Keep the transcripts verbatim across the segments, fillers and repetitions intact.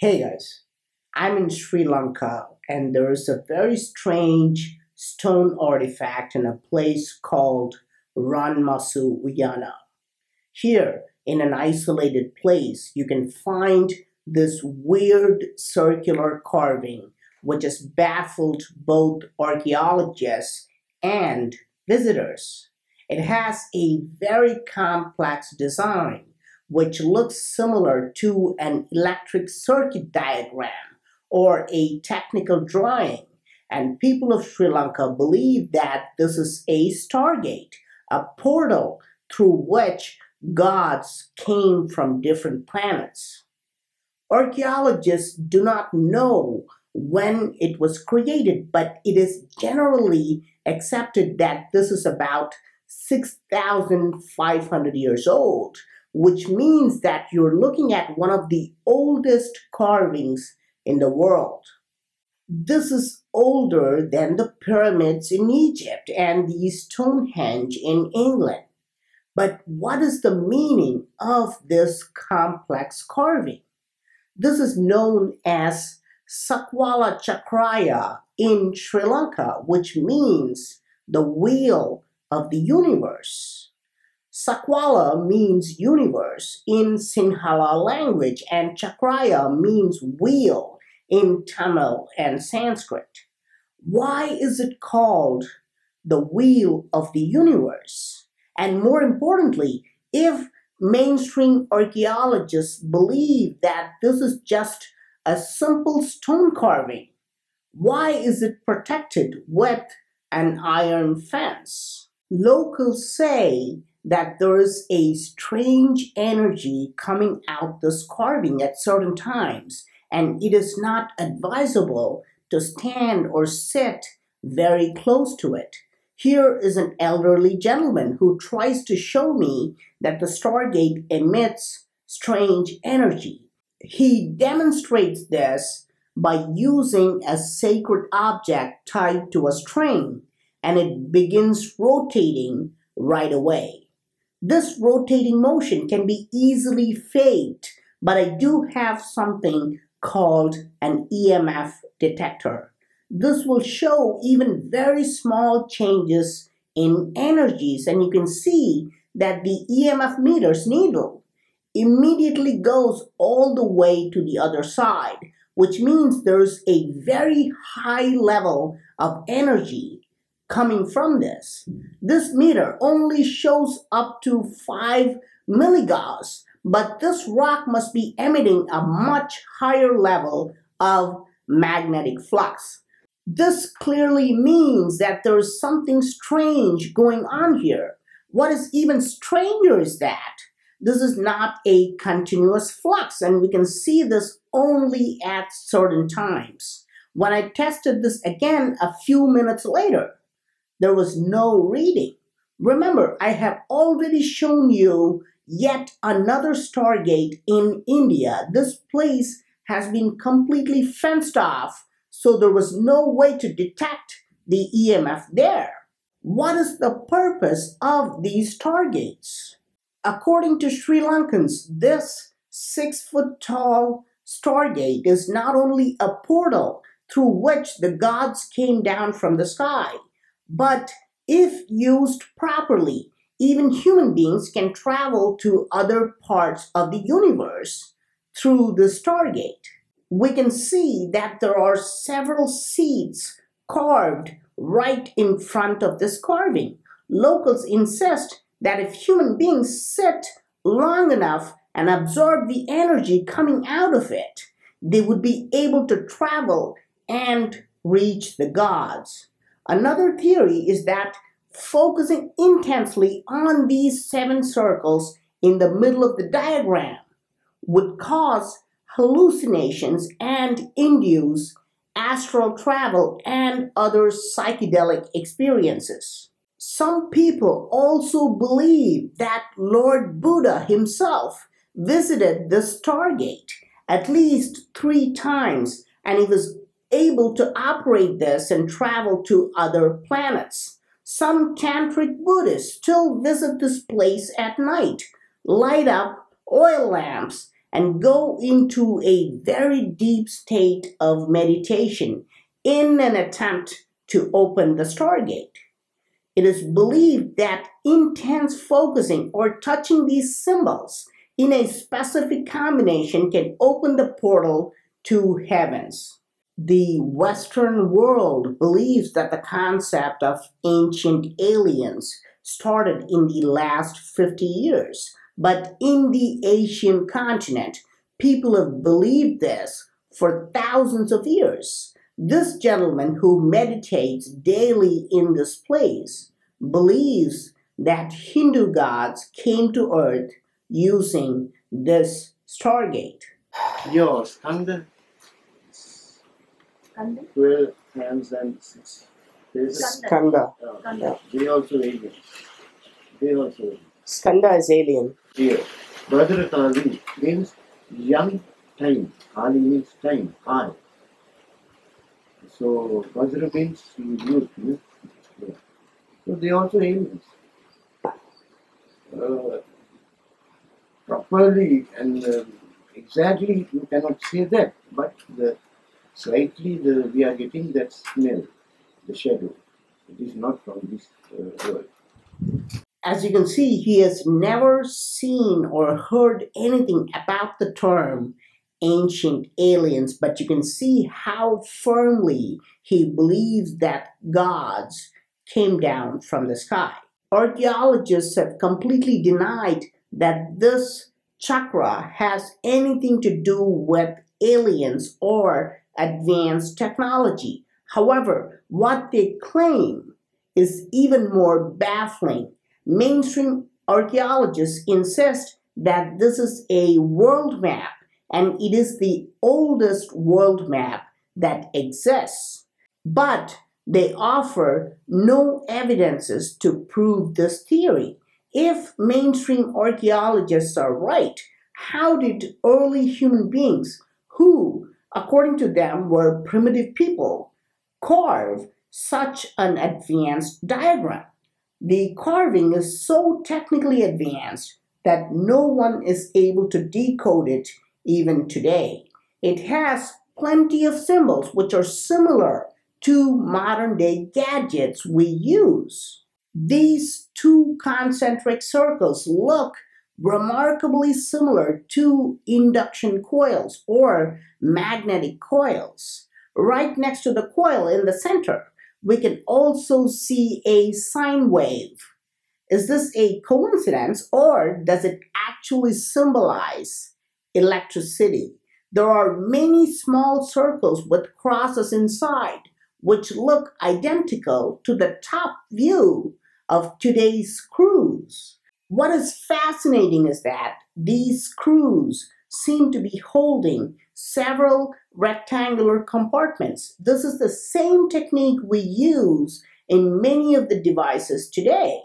Hey guys, I'm in Sri Lanka and there is a very strange stone artifact in a place called Ranmasu Uyana. Here, in an isolated place, you can find this weird circular carving which has baffled both archaeologists and visitors. It has a very complex design which looks similar to an electric circuit diagram or a technical drawing. And people of Sri Lanka believe that this is a stargate, a portal through which gods came from different planets. Archaeologists do not know when it was created, but it is generally accepted that this is about six thousand five hundred years old, which means that you're looking at one of the oldest carvings in the world. This is older than the pyramids in Egypt and the Stonehenge in England. But what is the meaning of this complex carving? This is known as Sakwala Chakraya in Sri Lanka, which means the wheel of the universe. Sakwala means universe in Sinhala language, and Chakraya means wheel in Tamil and Sanskrit. Why is it called the wheel of the universe? And more importantly, if mainstream archaeologists believe that this is just a simple stone carving, why is it protected with an iron fence? Locals say that there is a strange energy coming out this carving at certain times, and it is not advisable to stand or sit very close to it. Here is an elderly gentleman who tries to show me that the stargate emits strange energy. He demonstrates this by using a sacred object tied to a string, and it begins rotating right away. This rotating motion can be easily faked, but I do have something called an E M F detector. This will show even very small changes in energies, and you can see that the E M F meter's needle immediately goes all the way to the other side, which means there's a very high level of energy coming from this. This meter only shows up to five milliGauss, but this rock must be emitting a much higher level of magnetic flux. This clearly means that there is something strange going on here. What is even stranger is that this is not a continuous flux, and we can see this only at certain times. When I tested this again a few minutes later, there was no reading. Remember, I have already shown you yet another stargate in India. This place has been completely fenced off, so there was no way to detect the E M F there. What is the purpose of these stargates? According to Sri Lankans, this six-foot-tall stargate is not only a portal through which the gods came down from the sky, but if used properly, even human beings can travel to other parts of the universe through the stargate. We can see that there are several seeds carved right in front of this carving. Locals insist that if human beings sit long enough and absorb the energy coming out of it, they would be able to travel and reach the gods. Another theory is that focusing intensely on these seven circles in the middle of the diagram would cause hallucinations and induce astral travel and other psychedelic experiences. Some people also believe that Lord Buddha himself visited the stargate at least three times, and he was able to operate this and travel to other planets. Some tantric Buddhists still visit this place at night, light up oil lamps, and go into a very deep state of meditation in an attempt to open the stargate. It is believed that intense focusing or touching these symbols in a specific combination can open the portal to heavens. The Western world believes that the concept of ancient aliens started in the last fifty years, but in the Asian continent, people have believed this for thousands of years. This gentleman who meditates daily in this place believes that Hindu gods came to earth using this stargate. Your Skanda. Skanda? twelve hands and six. There's Skanda. Skanda. Skanda. Yeah. They also alien. They also alien. Skanda is alien. Here. Brother Kali means young time. Kali means time. Kali. So, Vajra means youth, yeah? Yeah. So they also aliens. Uh, properly and uh, exactly you cannot say that, but the, slightly the, we are getting that smell, the shadow. It is not from this uh, world. As you can see, he has never seen or heard anything about the term ancient aliens, but you can see how firmly he believes that gods came down from the sky. Archaeologists have completely denied that this chakra has anything to do with aliens or advanced technology. However, what they claim is even more baffling. Mainstream archaeologists insist that this is a world map, and it is the oldest world map that exists. But they offer no evidences to prove this theory. If mainstream archaeologists are right, how did early human beings, who, according to them, were primitive people, carve such an advanced diagram? The carving is so technically advanced that no one is able to decode it even today. It has plenty of symbols which are similar to modern-day gadgets we use. These two concentric circles look remarkably similar to induction coils or magnetic coils. Right next to the coil in the center, we can also see a sine wave. Is this a coincidence, or does it actually symbolize electricity? There are many small circles with crosses inside, which look identical to the top view of today's screws. What is fascinating is that these screws seem to be holding several rectangular compartments. This is the same technique we use in many of the devices today.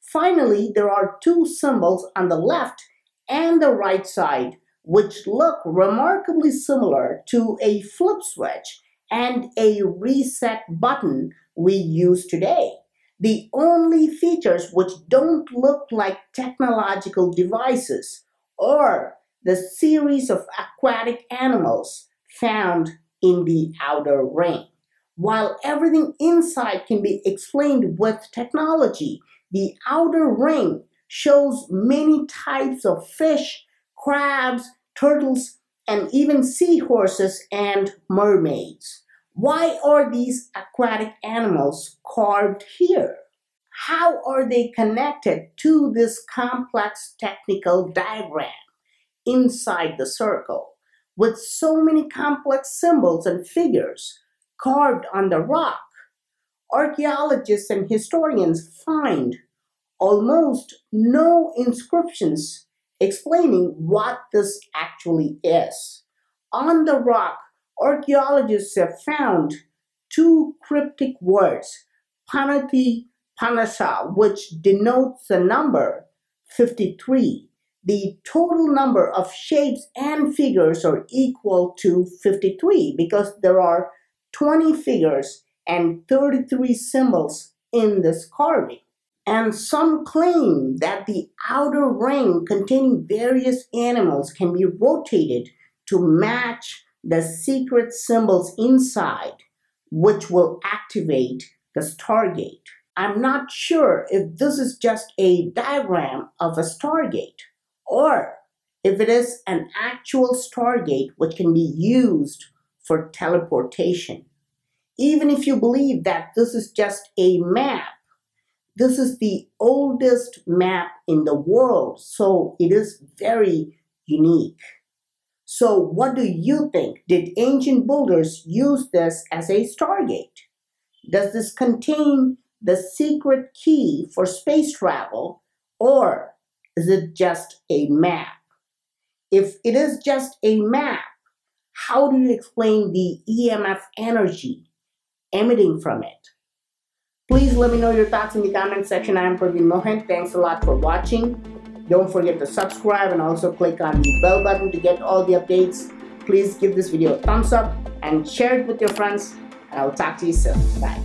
Finally, there are two symbols on the left and the right side, which look remarkably similar to a flip switch and a reset button we use today. The only features which don't look like technological devices are the series of aquatic animals found in the outer ring. While everything inside can be explained with technology, the outer ring shows many types of fish, crabs, turtles, and even seahorses and mermaids. Why are these aquatic animals carved here? How are they connected to this complex technical diagram inside the circle? With so many complex symbols and figures carved on the rock, archaeologists and historians find almost no inscriptions explaining what this actually is. On the rock, archaeologists have found two cryptic words, panati panasa, which denotes the number fifty-three. The total number of shapes and figures are equal to fifty-three because there are twenty figures and thirty-three symbols in this carving. and some claim that the outer ring containing various animals can be rotated to match the secret symbols inside, which will activate the stargate. I'm not sure if this is just a diagram of a stargate or if it is an actual stargate which can be used for teleportation. Even if you believe that this is just a map, this is the oldest map in the world, so it is very unique. So what do you think? Did ancient builders use this as a stargate? Does this contain the secret key for space travel, or is it just a map? If it is just a map, how do you explain the E M F energy emitting from it? Please let me know your thoughts in the comment section. I am Praveen Mohan. Thanks a lot for watching. Don't forget to subscribe and also click on the bell button to get all the updates. Please give this video a thumbs up and share it with your friends. And I'll talk to you soon. Bye.